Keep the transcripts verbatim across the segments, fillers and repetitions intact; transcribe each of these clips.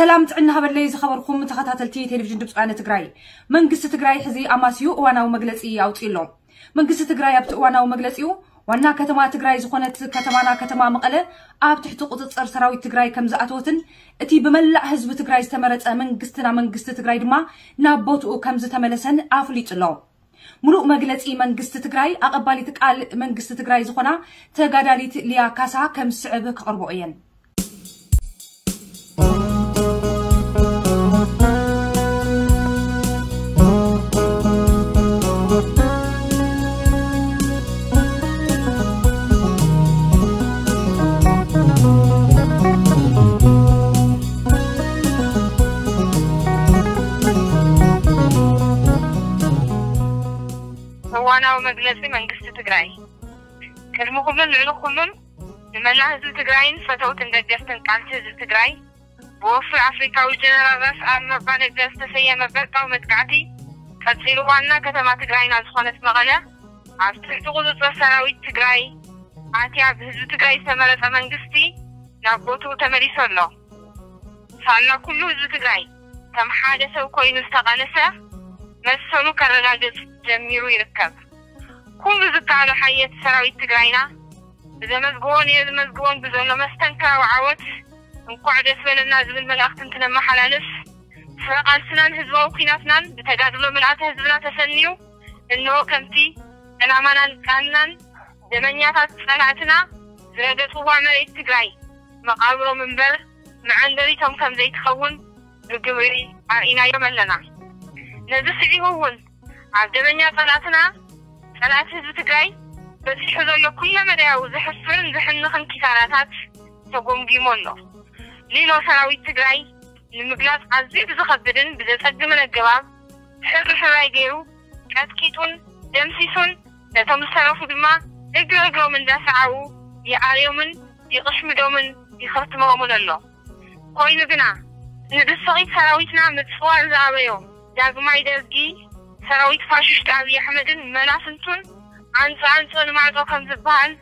سلام تعنا بالله إذا خبركم متخاتلتي تلفزيون دبس قناة تجري من قصة تجري حزي أماسيو وأنا ومجلس إيه أو تقولهم من قصة تجري أبت وأنا ومجلس إيه وأنا كتما تجري زخونة كتمانا كتما مقلة أبت حتقط تصر سراوي تجري كم زعتوتن أتي بملأ حزب تجري استمرت من قصتنا من قصة تجري ما نبوت وكم زتملسن عفلي تقولهم ملوء مجلس إيه من قصة تجري أقبالي تقال من قصة تجري زخونة تجاري ليا كاسة كم سعبك أربعين مجلسي من قصة تجري كلمة خمم لعلو خمم لما نهزل تجري فتوت ندجست نقالت هزل تجري بوفر أفريقيا وجنرال راس أمر بان الجست سيما برقا ومتقعتي فتصيلو وانا كتما تجري نازخونة مغلا عفتر تغضت وسراوي تجري عاتي عب هزل تجري سمرت من قصتي نابوتو تمري صلو صالنا كلو هزل تجري تم حادثة وكوينو استغانسة مسونو كرناجز جميرو يركب كل زكاة حياة سراوي تجرينا إذا مزجون إذا مزجون بزونا مستنكا وعوت نقعد سوين الناس بالملاخ تنتنم حلالس فرقال سنان هزوا وقيناتنا بتجادلوا من عت هزبنا تسنيو إنه كمتي أنا منا كنا دمنيات صنعتنا زادت وعمل تجري مقابلوا من بر معندري تم كم زيت خون الجوري عينا يوم لنا نزل سيدي هون عبد دمنيات صنعتنا أنا أتحدث تجاي بس حضور كل مرة وزحفر زحنا خم كثارات تقوم بيمونه ليلو سراوي تجاي المجلس عزيز زخبرن بذات من الجواب حر حراجيو كاتكيتون دمسيسون نتم سرافو بما إجرا جو من دافعو يعريمن يقشم دومن يختمو من الله قوي بنا ندرس صغير سراويتنا متصور زاويو داعم عيدازجي سراويت فاشش تعبي أحمد مناسنتون عن فانتون مع ذوقهم زبان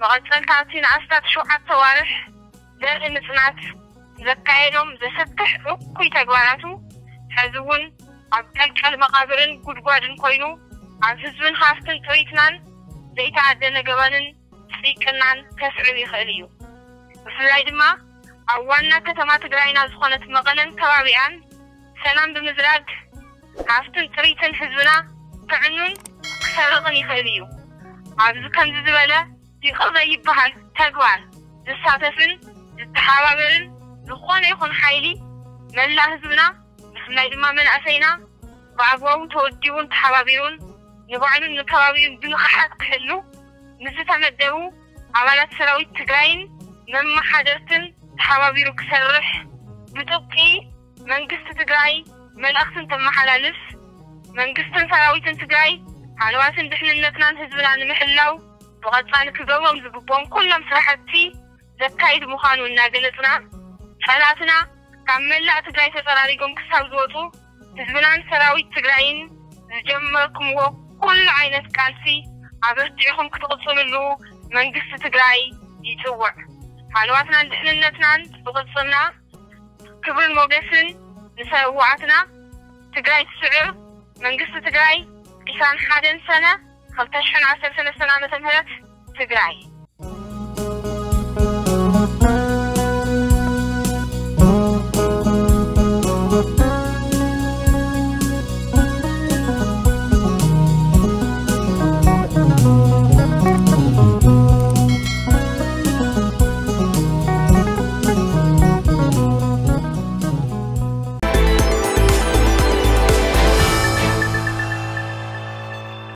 وغتلن تعطين عستات شو عالصوارح ذا النسنات ذكايلهم ذا ستح أقوي تجواناتو حزون عبدال كالمقابرن قدقوادن كوينو عفزون خافتن تويتنان زيت عدن جوانن سيكنان كسعوي خليو وفي ما عوانا كتما تقرأينا زخونة مغنن كوابيان سنان بمزراد عفتن تريتن حزبنا تعنون سرقن يخليو عبزو كمز زبالة يقضى يبهر تقوار زساتفن زتحاوابرن زخوان يخون حايلي من لا حزبنا نخمنا يدما من عسينا بعبوو توديون تحاوابرون نبعلن نكوابرون بنخحات كحلو نزتا مدهو عمالات سراوي تقاين مما حدرتن تحاوابرو كسرح بتبقي من قصة تقاين من أختن تم حلالس من قصتن سراويتن تجاي حلواتن دحنا نتنان هزبنا نمحلو وغطان كبوهم زببوهم كلهم سرحتي زكايد مخانو ناقلتنا حلاتنا كمل لا تجاي تطراريقهم كساو زوتو هزبنا سراويت تجايين زجمركم وكل عينة كالسي عبرتيهم كتغطسوا منو من قصة تجاي يتوع حلواتنا دحنا نتنان بغطسنا كبر الموقسن نسوعتنا تجري السعر من قصة تجري كسان حادن سنة خلتشحن عشر سنة سنة مثل هلت تجري